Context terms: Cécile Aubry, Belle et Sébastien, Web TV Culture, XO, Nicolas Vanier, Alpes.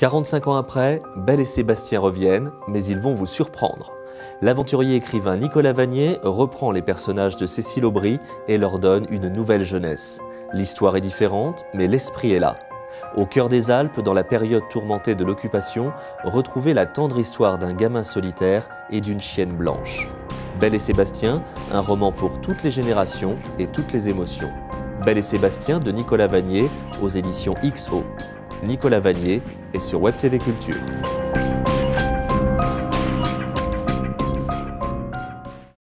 45 ans après, Belle et Sébastien reviennent, mais ils vont vous surprendre. L'aventurier écrivain Nicolas Vanier reprend les personnages de Cécile Aubry et leur donne une nouvelle jeunesse. L'histoire est différente, mais l'esprit est là. Au cœur des Alpes, dans la période tourmentée de l'occupation, retrouvez la tendre histoire d'un gamin solitaire et d'une chienne blanche. Belle et Sébastien, un roman pour toutes les générations et toutes les émotions. Belle et Sébastien de Nicolas Vanier aux éditions XO. Nicolas Vanier est sur Web TV Culture.